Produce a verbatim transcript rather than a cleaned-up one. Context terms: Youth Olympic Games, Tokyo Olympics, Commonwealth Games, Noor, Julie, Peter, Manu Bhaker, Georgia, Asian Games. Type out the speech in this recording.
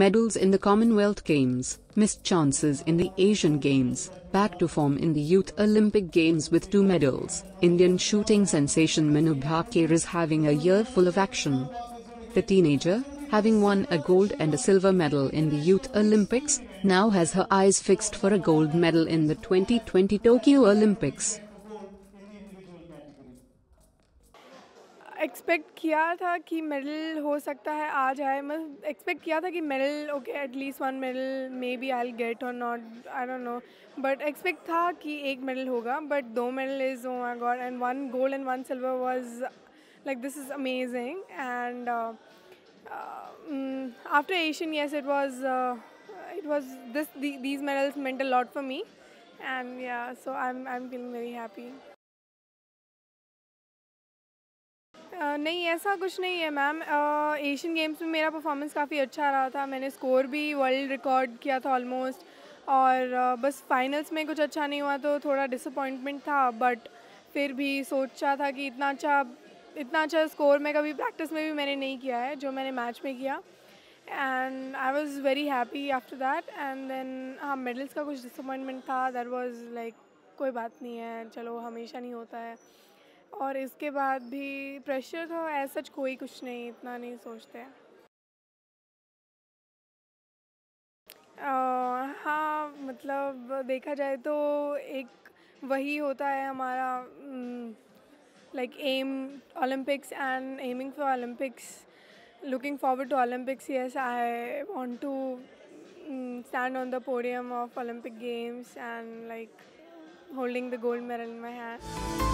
medals in the Commonwealth Games, missed chances in the Asian Games, back to form in the Youth Olympic Games with two medals. Indian shooting sensation Manu Bhaker is having a year full of action. The teenager, having won a gold and a silver medal in the Youth Olympics, now has her eyes fixed for a gold medal in the twenty twenty Tokyo Olympics. Expect किया था कि medal हो सकता है आ जाए मैं expect किया था कि medal okay at least one medal maybe I will get और not I don't know but expect था कि एक मेडल होगा बट दो medal is oh my god and one gold and one silver was like this is amazing and after Asian yes it was it was this these medals meant a lot for me and yeah so I am I am feeling very happy नहीं ऐसा कुछ नहीं है ma'am Asian games में मेरा performance काफ़ी अच्छा रहा था मैंने स्कोर भी वर्ल्ड रिकॉर्ड किया था ऑलमोस्ट और बस फाइनल्स में कुछ अच्छा नहीं हुआ तो थोड़ा डिसअपॉइंटमेंट था बट फिर भी सोचा था कि इतना अच्छा इतना अच्छा स्कोर मैं कभी प्रैक्टिस में भी मैंने नहीं किया है जो मैंने मैच में किया and I was very happy after that and then हाँ मेडल्स का कुछ डिसअपॉइंटमेंट था दैट वॉज लाइक कोई बात नहीं है चलो हमेशा नहीं होता है और इसके बाद भी प्रेशर था ऐसा कोई कुछ नहीं इतना नहीं सोचते हैं हाँ मतलब देखा जाए तो एक वही होता है हमारा like M Olympics and aiming for Olympics looking forward to Olympics yes I want to stand on the podium of Olympic games and like holding the gold medal in my hand